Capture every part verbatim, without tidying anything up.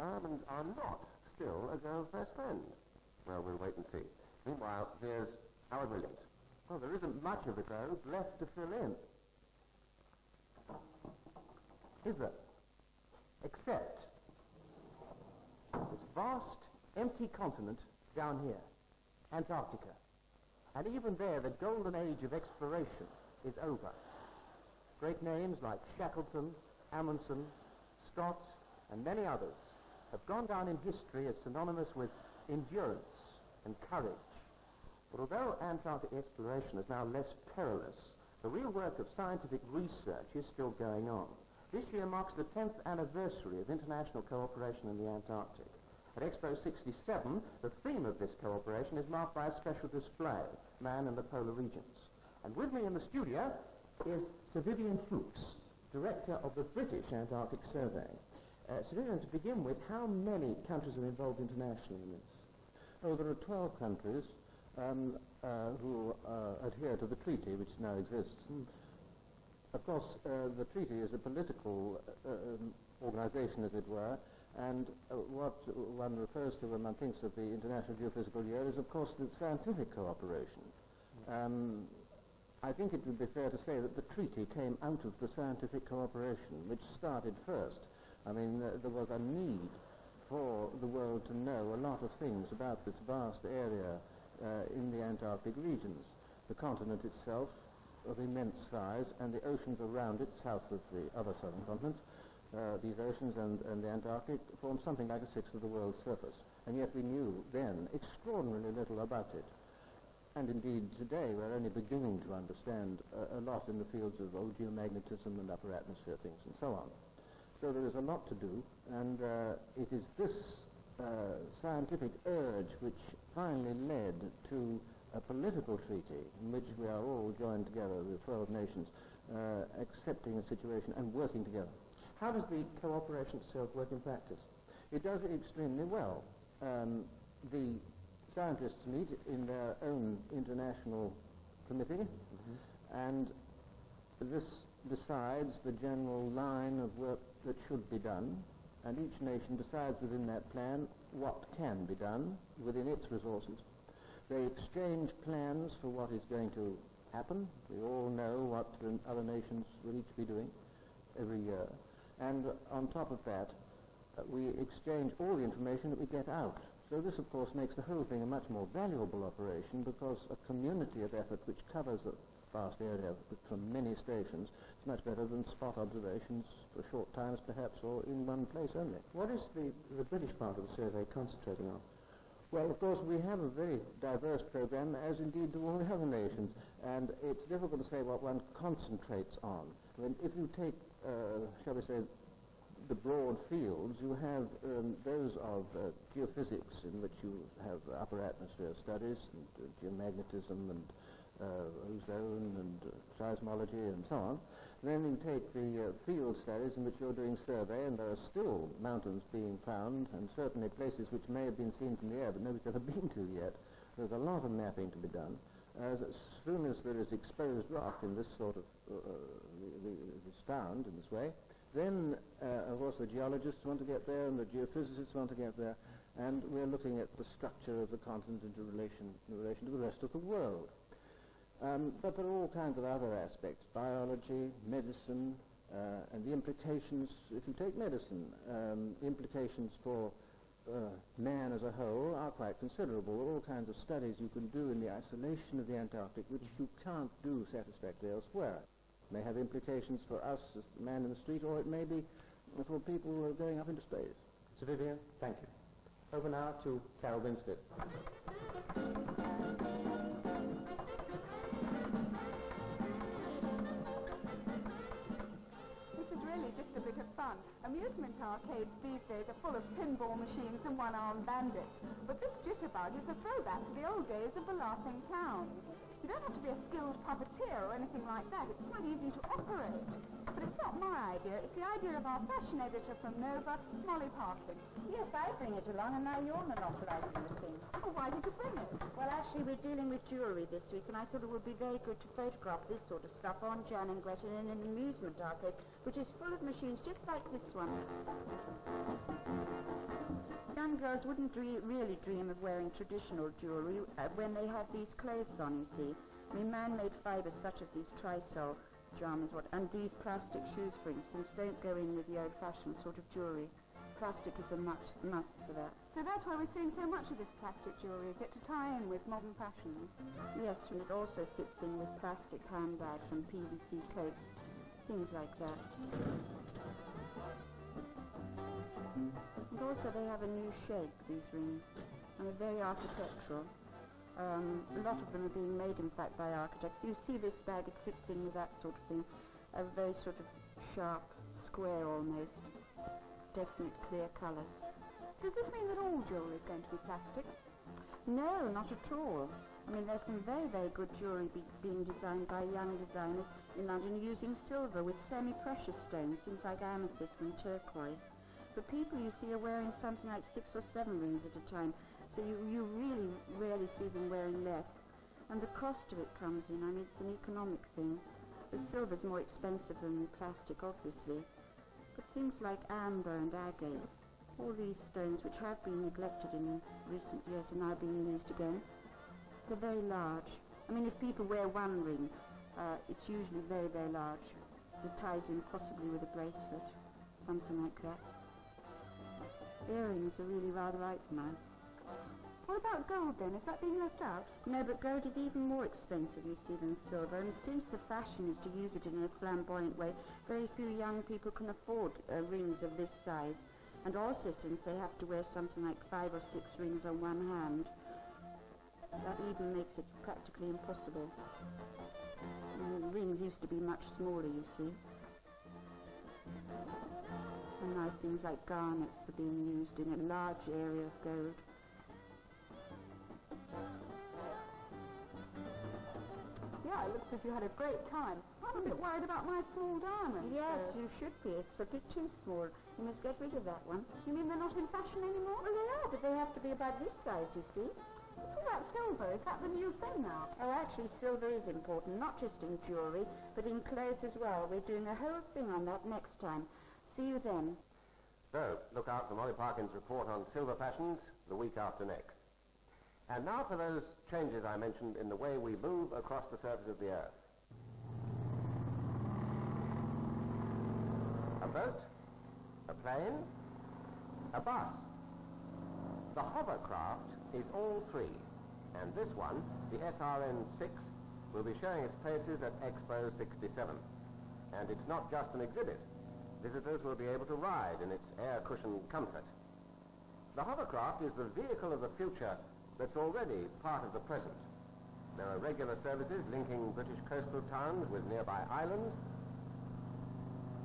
diamonds are not still a girl's best friend. Well, we'll wait and see. Meanwhile, here's Howard Williams. Well, there isn't much of the globe left to fill in, is there? Except this vast, empty continent down here, Antarctica. And even there, the golden age of exploration is over. Great names like Shackleton, Amundsen, Scott, and many others have gone down in history as synonymous with endurance and courage. But although Antarctic exploration is now less perilous, the real work of scientific research is still going on. This year marks the tenth anniversary of international cooperation in the Antarctic. At Expo sixty-seven, the theme of this cooperation is marked by a special display, Man in the Polar Regions. And with me in the studio is Sir Vivian Fuchs, Director of the British Antarctic Survey. Uh, Sir Vivian, to begin with, how many countries are involved internationally in this? Oh, there are twelve countries um, uh, who uh, adhere to the treaty which now exists. Mm. Of course, uh, the treaty is a political uh, um, organization, as it were, and uh, what one refers to when one thinks of the International Geophysical Year is, of course, the scientific cooperation. Mm. Um, I think it would be fair to say that the treaty came out of the scientific cooperation, which started first. I mean, uh, there was a need for the world to know a lot of things about this vast area uh, in the Antarctic regions, the continent itself of immense size, and the oceans around it, south of the other southern continents. Uh, these oceans and, and the Antarctic form something like a sixth of the world's surface, and yet we knew then extraordinarily little about it. And indeed, today, we're only beginning to understand uh, a lot in the fields of old geomagnetism and upper atmosphere things and so on. So there is a lot to do, and uh, it is this uh, scientific urge which finally led to a political treaty in which we are all joined together, the twelve nations, uh, accepting a situation and working together. How does the cooperation itself work in practice? It does it extremely well. Um, the scientists meet in their own international committee, mm-hmm. and this decides the general line of work that should be done, and each nation decides within that plan what can be done within its resources. They exchange plans for what is going to happen. We all know what the other nations will each be doing every year. And uh, on top of that, uh, we exchange all the information that we get out. So this, of course, makes the whole thing a much more valuable operation, because a community of effort which covers a vast area from many stations is much better than spot observations for short times, perhaps, or in one place only. What is the, the British part of the survey concentrating on? Well, of course, we have a very diverse program, as indeed do all the other nations, and it's difficult to say what one concentrates on. I mean, if you take, uh, shall we say, the broad fields, you have um, those of uh, geophysics, in which you have upper atmosphere studies, and uh, geomagnetism, and uh, ozone, and uh, seismology, and so on. Then you take the uh, field studies, in which you're doing survey, and there are still mountains being found, and certainly places which may have been seen from the air, but nobody's ever been to yet. There's a lot of mapping to be done. As soon as there is exposed rock in this sort of, uh, the, the sound in this way, then, uh, of course, the geologists want to get there, and the geophysicists want to get there, and we're looking at the structure of the continent into relation, in relation to the rest of the world. Um, but there are all kinds of other aspects, biology, medicine, uh, and the implications, if you take medicine, um, the implications for uh, man as a whole are quite considerable. There are all kinds of studies you can do in the isolation of the Antarctic, which you can't do satisfactorily elsewhere. May have implications for us as the man in the street, or it may be for people who are going up into space. Sir Vivian, thank you. Over now to Carol Binsky. This is really just a bit of fun. Amusement arcades these days are full of pinball machines and one-armed bandits, but this jitterbug is a throwback to the old days of the laughing town. You don't have to be a skilled puppeteer or anything like that. It's quite easy to operate. But it's not my idea. It's the idea of our fashion editor from Nova, Molly Parkin. Yes, I bring it along, and now you're monopolising the thing. Oh, why did you bring it? Well, actually, we're dealing with jewellery this week, and I thought it would be very good to photograph this sort of stuff on Jan and Gretchen in an amusement arcade, which is full of machines just like this one. girls wouldn't dre- really dream of wearing traditional jewellery uh, when they have these clothes on, you see. I mean, man-made fibres such as these trisol dramas, what, and these plastic shoes, for instance, don't go in with the old-fashioned sort of jewellery. Plastic is a much must for that. So that's why we're seeing so much of this plastic jewellery, get to tie in with modern fashions. Yes, and it also fits in with plastic handbags and P V C coats, things like that. And also they have a new shape, these rings, and they're very architectural. Um, a lot of them are being made, in fact, by architects. You see this bag, it fits in with that sort of thing, a very sort of sharp square almost. Definite clear colours. Does this mean that all jewellery is going to be plastic? No, not at all. I mean, there's some very, very good jewellery be being designed by young designers in London using silver with semi-precious stones, things like amethyst and turquoise. But people, you see, are wearing something like six or seven rings at a time, so you, you really rarely see them wearing less. And the cost of it comes in. I mean, it's an economic thing. The silver's more expensive than the plastic, obviously. Things like amber and agate, all these stones which have been neglected in recent years are now being used again. They're very large. I mean, if people wear one ring, uh, it's usually very, very large. It ties in possibly with a bracelet, something like that. Earrings are really rather out now. What about gold then? Is that being left out? No, but gold is even more expensive, you see, than silver. And since the fashion is to use it in a flamboyant way, very few young people can afford uh, rings of this size. And also since they have to wear something like five or six rings on one hand, that even makes it practically impossible. And rings used to be much smaller, you see. And now things like garnets are being used in a large area of gold. Yeah, it looks as if you had a great time. I'm a bit worried about my small diamond. Yes, uh, you should be. It's a bit too small. You must get rid of that one. You mean they're not in fashion anymore? Well, they are, but they have to be about this size, you see. It's all about silver. Is that the new thing now? Oh, actually, silver is important, not just in jewellery, but in clothes as well. We're doing a whole thing on that next time. See you then. So, look out for Molly Parkin's report on silver fashions the week after next. And now for those changes I mentioned in the way we move across the surface of the Earth. A boat, a plane, a bus. The hovercraft is all three, and this one, the S R N six, will be showing its places at Expo sixty-seven. And it's not just an exhibit. Visitors will be able to ride in its air-cushioned comfort. The hovercraft is the vehicle of the future that's already part of the present. There are regular services linking British coastal towns with nearby islands,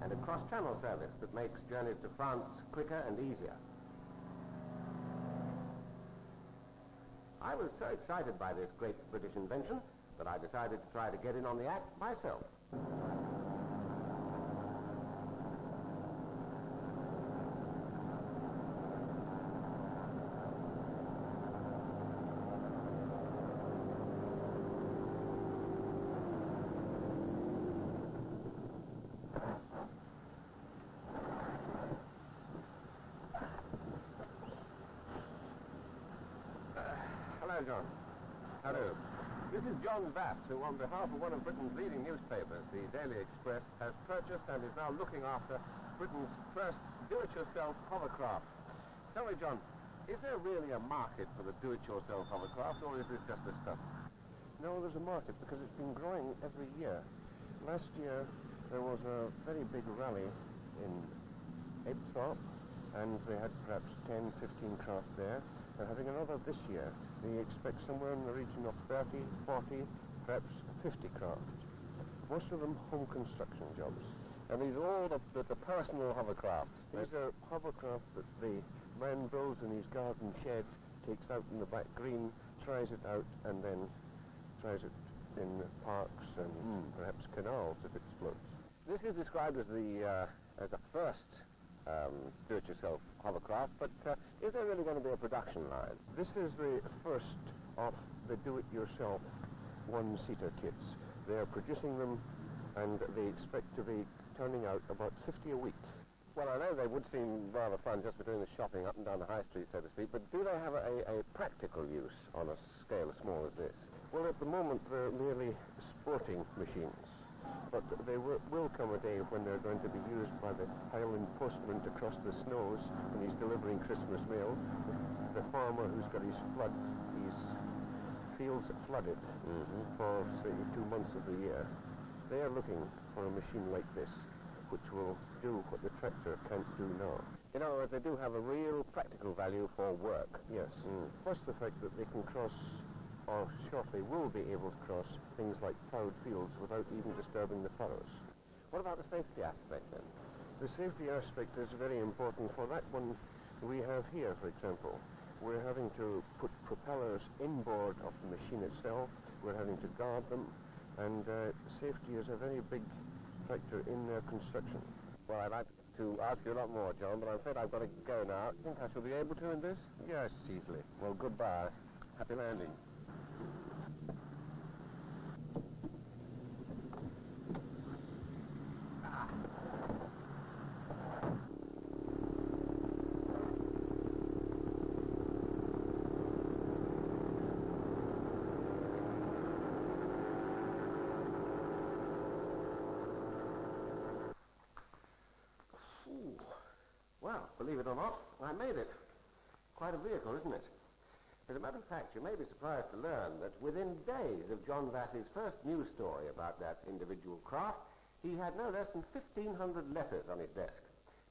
and a cross-channel service that makes journeys to France quicker and easier. I was so excited by this great British invention that I decided to try to get in on the act myself. John. Hello. This is John Vass, who on behalf of one of Britain's leading newspapers, The Daily Express, has purchased and is now looking after Britain's first do-it-yourself hovercraft. Tell me, John, is there really a market for the do-it-yourself hovercraft, or is this just a stuff? No, there's a market, because it's been growing every year. Last year, there was a very big rally in Ipswich, and they had perhaps ten, fifteen craft there. They're having another this year. They expect somewhere in the region of thirty, forty, perhaps fifty craft. Most of them home construction jobs. And these are all the, the, the personal hovercraft. These are hovercraft that the man builds in his garden shed, takes out in the back green, tries it out, and then tries it in parks and mm. perhaps canals if it explodes. This is described as the, uh, as the first Um, do-it-yourself hovercraft, but uh, is there really going to be a production line? This is the first of the do-it-yourself one-seater kits. They're producing them, and they expect to be turning out about fifty a week. Well, I know they would seem rather fun just for doing the shopping up and down the high street, so to speak, but do they have a, a practical use on a scale as small as this? Well, at the moment, they're merely sporting machines, but there will come a day when they're going to be used by the Highland postman to cross the snows when he's delivering Christmas mail, the farmer who's got his flood, his fields flooded mm-hmm. for, say, two months of the year. They are looking for a machine like this, which will do what the tractor can't do now. In other words, they do have a real practical value for work. Yes. Mm. Plus the fact that they can cross, or shortly will be able to cross, things like ploughed fields without even disturbing the furrows. What about the safety aspect then? The safety aspect is very important. For that one we have here, for example, we're having to put propellers inboard of the machine itself, we're having to guard them, and uh, safety is a very big factor in their construction. Well, I'd like to ask you a lot more, John, but I'm afraid I've got to go now. Do you think I shall be able to in this? Yes, easily. Well, goodbye. Happy landing. Believe it or not, I made it. Quite a vehicle, isn't it? As a matter of fact, you may be surprised to learn that within days of John Vass's first news story about that individual craft, he had no less than fifteen hundred letters on his desk.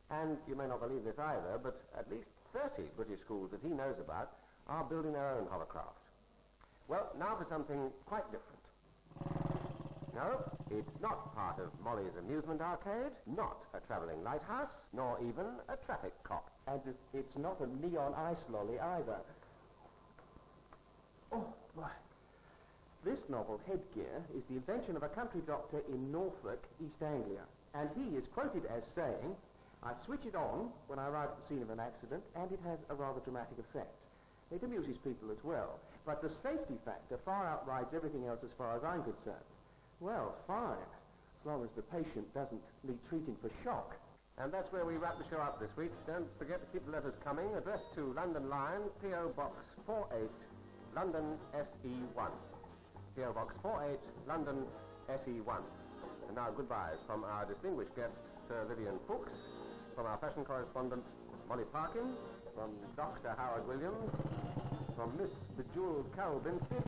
And you may not believe this either, but at least thirty British schools that he knows about are building their own hovercraft. Well, now for something quite different. No, it's not part of Molly's amusement arcade, not a travelling lighthouse, nor even a traffic cop. And it's not a neon ice lolly either. Oh, my. This novel, Headgear, is the invention of a country doctor in Norfolk, East Anglia. And he is quoted as saying, "I switch it on when I arrive at the scene of an accident, and it has a rather dramatic effect. It amuses people as well. But the safety factor far outrides everything else as far as I'm concerned." Well, fine, as long as the patient doesn't need treating for shock. And that's where we wrap the show up this week. Don't forget to keep the letters coming. Addressed to London Lion, P O Box forty-eight, London S E one. P O Box forty-eight, London S E one. And now goodbyes from our distinguished guest, Sir Vivian Fuchs, from our fashion correspondent, Molly Parkin, from Doctor Howard Williams, from Miss Bejeweled Carol Binsky.